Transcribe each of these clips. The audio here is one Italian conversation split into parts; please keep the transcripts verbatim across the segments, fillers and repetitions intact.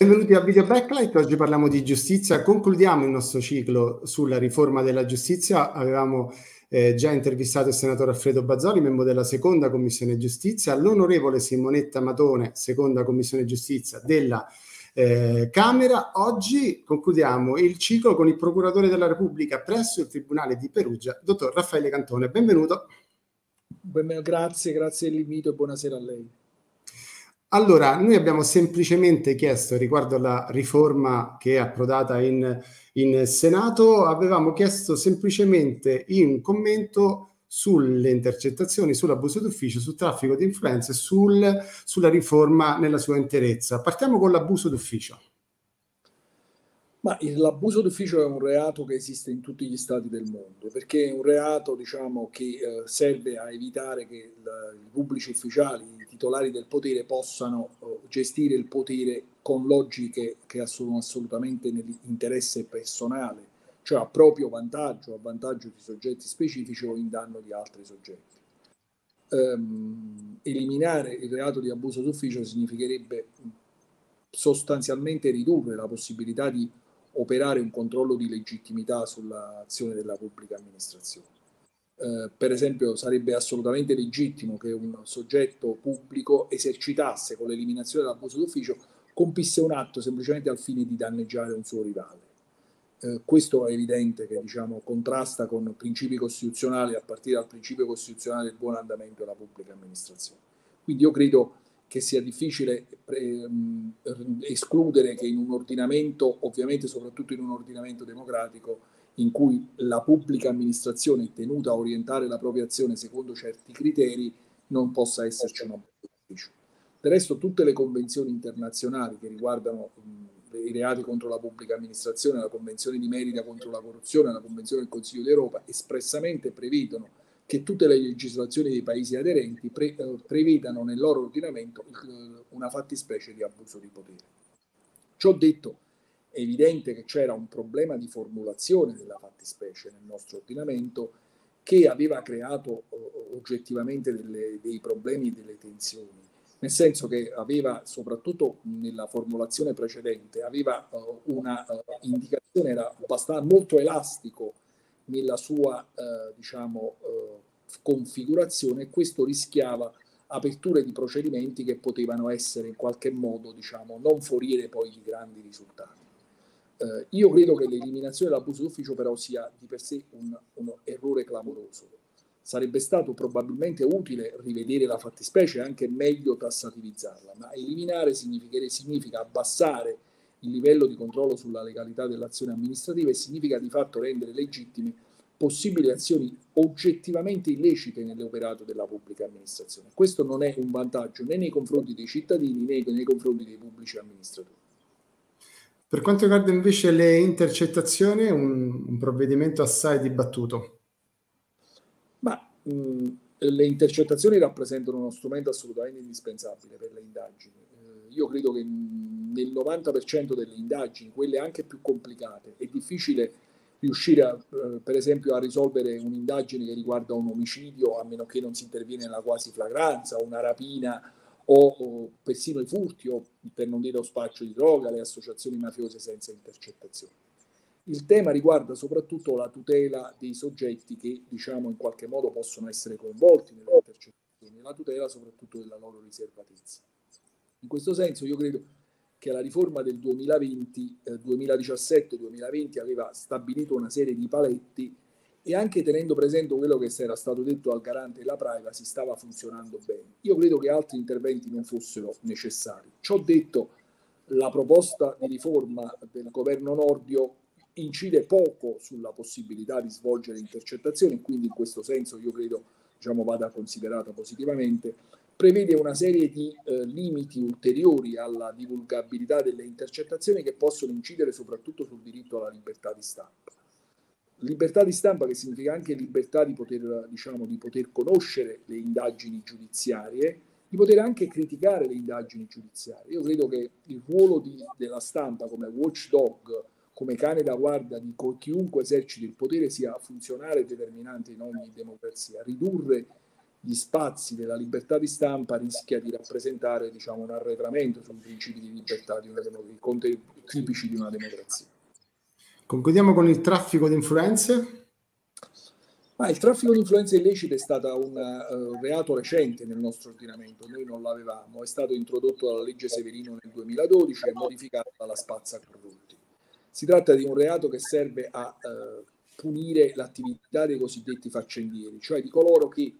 Benvenuti a Video Backlight, oggi parliamo di giustizia, concludiamo il nostro ciclo sulla riforma della giustizia. Avevamo eh, già intervistato il senatore Alfredo Bazzoli, membro della seconda commissione giustizia, l'onorevole Simonetta Matone, seconda commissione giustizia della eh, Camera. Oggi concludiamo il ciclo con il procuratore della Repubblica presso il Tribunale di Perugia, dottor Raffaele Cantone. Benvenuto. Benvenuto, grazie, grazie dell'invito e buonasera a lei. Allora, noi abbiamo semplicemente chiesto, riguardo alla riforma che è approdata in, in Senato, avevamo chiesto semplicemente un commento sulle intercettazioni, sull'abuso d'ufficio, sul traffico di influenze, sul, sulla riforma nella sua interezza. Partiamo con l'abuso d'ufficio. Ma l'abuso d'ufficio è un reato che esiste in tutti gli stati del mondo, perché è un reato, diciamo, che eh, serve a evitare che il, i pubblici ufficiali, i titolari del potere, possano eh, gestire il potere con logiche che sono assolutamente nell'interesse personale, cioè a proprio vantaggio, a vantaggio di soggetti specifici o in danno di altri soggetti. Ehm, eliminare il reato di abuso d'ufficio significherebbe sostanzialmente ridurre la possibilità di operare un controllo di legittimità sull'azione della pubblica amministrazione. Eh, per esempio, sarebbe assolutamente legittimo che un soggetto pubblico esercitasse, con l'eliminazione dell'abuso d'ufficio, compisse un atto semplicemente al fine di danneggiare un suo rivale. Eh, questo è evidente che, diciamo, contrasta con principi costituzionali, a partire dal principio costituzionale del buon andamento della pubblica amministrazione. Quindi io credo che sia difficile eh, escludere che in un ordinamento, ovviamente soprattutto in un ordinamento democratico, in cui la pubblica amministrazione è tenuta a orientare la propria azione secondo certi criteri, non possa esserci un abuso d'ufficio. Del resto, tutte le convenzioni internazionali che riguardano mh, i reati contro la pubblica amministrazione, la Convenzione di Mérida contro la corruzione, la Convenzione del Consiglio d'Europa, espressamente prevedono che tutte le legislazioni dei paesi aderenti pre, eh, prevedano nel loro ordinamento eh, una fattispecie di abuso di potere. Ciò detto, è evidente che c'era un problema di formulazione della fattispecie nel nostro ordinamento che aveva creato eh, oggettivamente delle, dei problemi e delle tensioni, nel senso che aveva, soprattutto nella formulazione precedente, aveva eh, una eh, indicazione, era abbastanza molto elastico nella sua eh, diciamo, eh, configurazione, e questo rischiava aperture di procedimenti che potevano essere in qualche modo, diciamo, non fornire poi di grandi risultati. Eh, io credo che l'eliminazione dell'abuso d'ufficio però sia di per sé un, un errore clamoroso. Sarebbe stato probabilmente utile rivedere la fattispecie e anche meglio tassativizzarla, ma eliminare significa abbassare il livello di controllo sulla legalità dell'azione amministrativa e significa di fatto rendere legittime possibili azioni oggettivamente illecite nell'operato della pubblica amministrazione. Questo non è un vantaggio né nei confronti dei cittadini né nei confronti dei pubblici amministratori. Per quanto riguarda invece le intercettazioni, è un, un provvedimento assai dibattuto. Ma mh, le intercettazioni rappresentano uno strumento assolutamente indispensabile per le indagini. Io credo che nel novanta per cento delle indagini, quelle anche più complicate, è difficile riuscire a, per esempio a risolvere un'indagine che riguarda un omicidio, a meno che non si interviene nella quasi flagranza, una rapina o, o persino i furti, o per non dire lo spaccio di droga, le associazioni mafiose senza intercettazioni. Il tema riguarda soprattutto la tutela dei soggetti che, diciamo, in qualche modo possono essere coinvolti nelle intercettazioni, la tutela soprattutto della loro riservatezza. In questo senso io credo che la riforma del duemilaventi, eh, duemiladiciassette duemilaventi aveva stabilito una serie di paletti, e anche tenendo presente quello che era stato detto al garante della privacy stava funzionando bene. Io credo che altri interventi non fossero necessari. Ciò detto, la proposta di riforma del governo Nordio incide poco sulla possibilità di svolgere intercettazioni, quindi in questo senso io credo, diciamo, vada considerata positivamente. Prevede una serie di eh, limiti ulteriori alla divulgabilità delle intercettazioni che possono incidere soprattutto sul diritto alla libertà di stampa. Libertà di stampa che significa anche libertà di poter, diciamo, di poter conoscere le indagini giudiziarie, di poter anche criticare le indagini giudiziarie. Io credo che il ruolo di, della stampa come watchdog, come cane da guardia di chiunque eserciti il potere sia funzionale e determinante in ogni democrazia. Ridurre gli spazi della libertà di stampa rischia di rappresentare, diciamo, un arretramento sui principi di libertà di una democrazia, tipici di una democrazia. Concludiamo con il traffico di influenze. Ah, il traffico di influenze illecite è stato un uh, reato recente nel nostro ordinamento, noi non l'avevamo, è stato introdotto dalla legge Severino nel duemiladodici e modificato dalla spazza corruzione. Si tratta di un reato che serve a uh, punire l'attività dei cosiddetti faccendieri, cioè di coloro che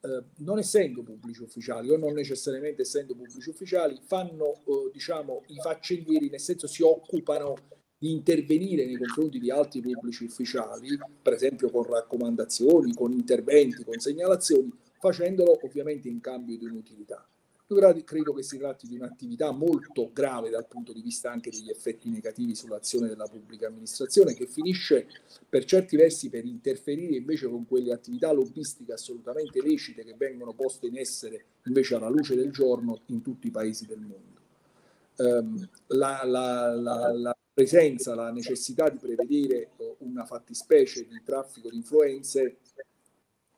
uh, non essendo pubblici ufficiali o non necessariamente essendo pubblici ufficiali fanno uh, diciamo, i faccendieri, nel senso si occupano di intervenire nei confronti di altri pubblici ufficiali, per esempio con raccomandazioni, con interventi, con segnalazioni, facendolo ovviamente in cambio di un'utilità. Io credo che si tratti di un'attività molto grave dal punto di vista anche degli effetti negativi sull'azione della pubblica amministrazione, che finisce per certi versi per interferire invece con quelle attività lobbistiche assolutamente lecite che vengono poste in essere invece alla luce del giorno in tutti i paesi del mondo. Um, la, la, la, la presenza, la necessità di prevedere una fattispecie di traffico di influenze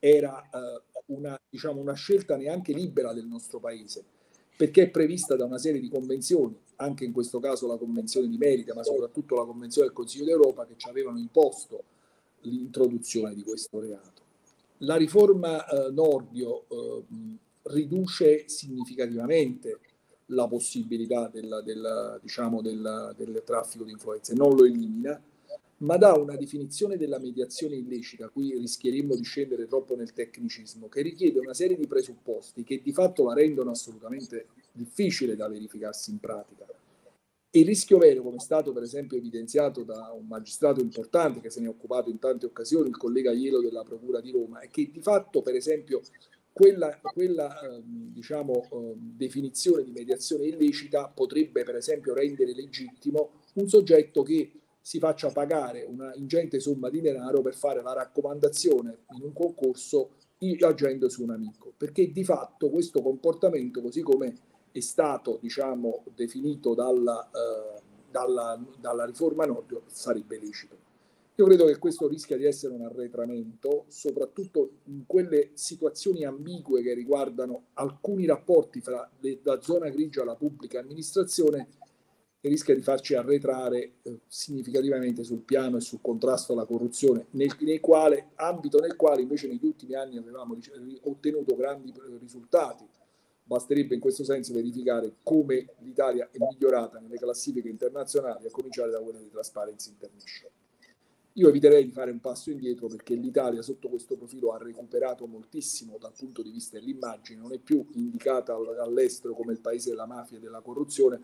era uh, una, diciamo, una scelta neanche libera del nostro paese, perché è prevista da una serie di convenzioni, anche in questo caso la Convenzione di Mérida, ma soprattutto la Convenzione del Consiglio d'Europa, che ci avevano imposto l'introduzione di questo reato. La riforma uh, Nordio uh, riduce significativamente la possibilità del, del, diciamo, del, del traffico di influenze, non lo elimina, ma dà una definizione della mediazione illecita, qui rischieremmo di scendere troppo nel tecnicismo, che richiede una serie di presupposti che di fatto la rendono assolutamente difficile da verificarsi in pratica. E il rischio vero, come è stato per esempio evidenziato da un magistrato importante che se ne è occupato in tante occasioni, il collega Ielo della Procura di Roma, è che di fatto per esempio quella, quella diciamo, definizione di mediazione illecita potrebbe per esempio rendere legittimo un soggetto che si faccia pagare una ingente somma di denaro per fare la raccomandazione in un concorso agendo su un amico, perché di fatto questo comportamento, così come è stato diciamo, definito dalla, eh, dalla, dalla riforma Nordio, sarebbe lecito. Io credo che questo rischia di essere un arretramento, soprattutto in quelle situazioni ambigue che riguardano alcuni rapporti fra la zona grigia e la pubblica amministrazione, che rischia di farci arretrare eh, significativamente sul piano e sul contrasto alla corruzione, nel, nel quale, ambito nel quale invece negli ultimi anni avevamo ottenuto grandi risultati. Basterebbe in questo senso verificare come l'Italia è migliorata nelle classifiche internazionali, a cominciare da quella di Transparency International. Io eviterei di fare un passo indietro perché l'Italia sotto questo profilo ha recuperato moltissimo dal punto di vista dell'immagine, non è più indicata all'estero come il paese della mafia e della corruzione,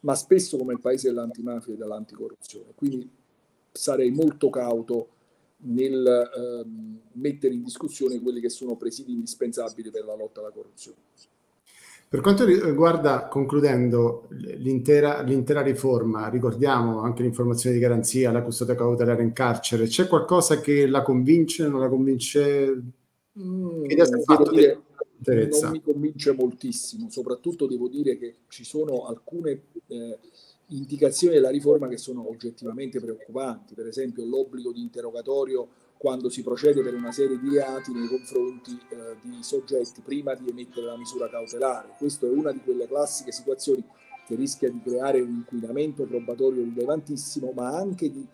ma spesso come il paese dell'antimafia e dell'anticorruzione. Quindi sarei molto cauto nel ehm, mettere in discussione quelli che sono presidi indispensabili per la lotta alla corruzione. Per quanto riguarda, concludendo, l'intera riforma, ricordiamo anche l'informazione di garanzia, la custodia cautelare in carcere, c'è qualcosa che la convince, non la convince? Mm, che fatto dire, non mi convince moltissimo, soprattutto devo dire che ci sono alcune eh, indicazioni della riforma che sono oggettivamente preoccupanti, per esempio l'obbligo di interrogatorio quando si procede per una serie di reati nei confronti eh, di soggetti prima di emettere la misura cautelare. Questa è una di quelle classiche situazioni che rischia di creare un inquinamento probatorio rilevantissimo, ma anche di,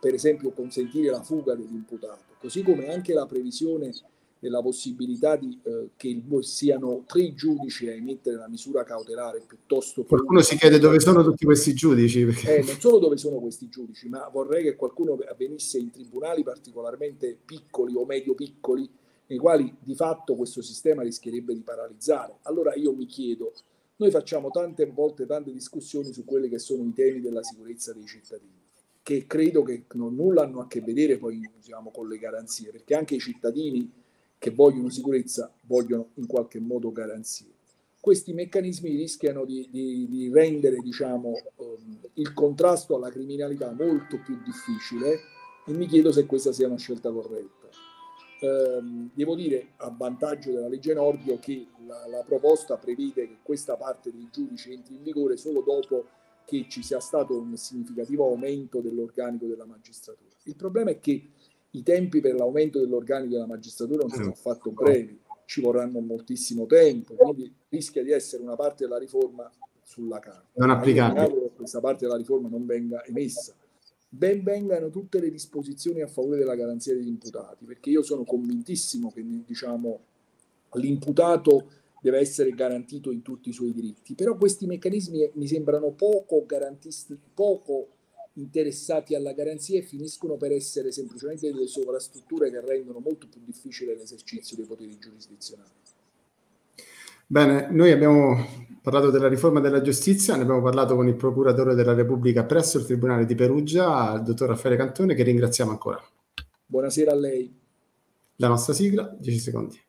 per esempio, consentire la fuga dell'imputato, così come anche la previsione della possibilità di, eh, che il, siano tre giudici a emettere la misura cautelare piuttosto che... Qualcuno si chiede dove sono tutti questi giudici? Perché... Eh, non solo dove sono questi giudici, ma vorrei che qualcuno avvenisse in tribunali particolarmente piccoli o medio piccoli, nei quali di fatto questo sistema rischierebbe di paralizzare. Allora io mi chiedo, noi facciamo tante volte tante discussioni su quelli che sono i temi della sicurezza dei cittadini, che credo che non, nulla hanno a che vedere poi diciamo, con le garanzie, perché anche i cittadini che vogliono sicurezza, vogliono in qualche modo garanzie. Questi meccanismi rischiano di, di, di rendere diciamo, um, il contrasto alla criminalità molto più difficile e mi chiedo se questa sia una scelta corretta. Um, devo dire, a vantaggio della legge Nordio, che la, la proposta prevede che questa parte dei giudici entri in vigore solo dopo che ci sia stato un significativo aumento dell'organico della magistratura. Il problema è che i tempi per l'aumento dell'organico della magistratura non sono affatto brevi, ci vorranno moltissimo tempo, quindi rischia di essere una parte della riforma sulla carta. Non applicabile. Questa parte della riforma non venga emessa. Ben vengano tutte le disposizioni a favore della garanzia degli imputati, perché io sono convintissimo che, diciamo, l'imputato deve essere garantito in tutti i suoi diritti, però questi meccanismi mi sembrano poco garantisti, poco interessati alla garanzia, e finiscono per essere semplicemente delle sovrastrutture che rendono molto più difficile l'esercizio dei poteri giurisdizionali. Bene, noi abbiamo parlato della riforma della giustizia, ne abbiamo parlato con il procuratore della Repubblica presso il Tribunale di Perugia, il dottor Raffaele Cantone, che ringraziamo ancora. Buonasera a lei. La nostra sigla, dieci secondi.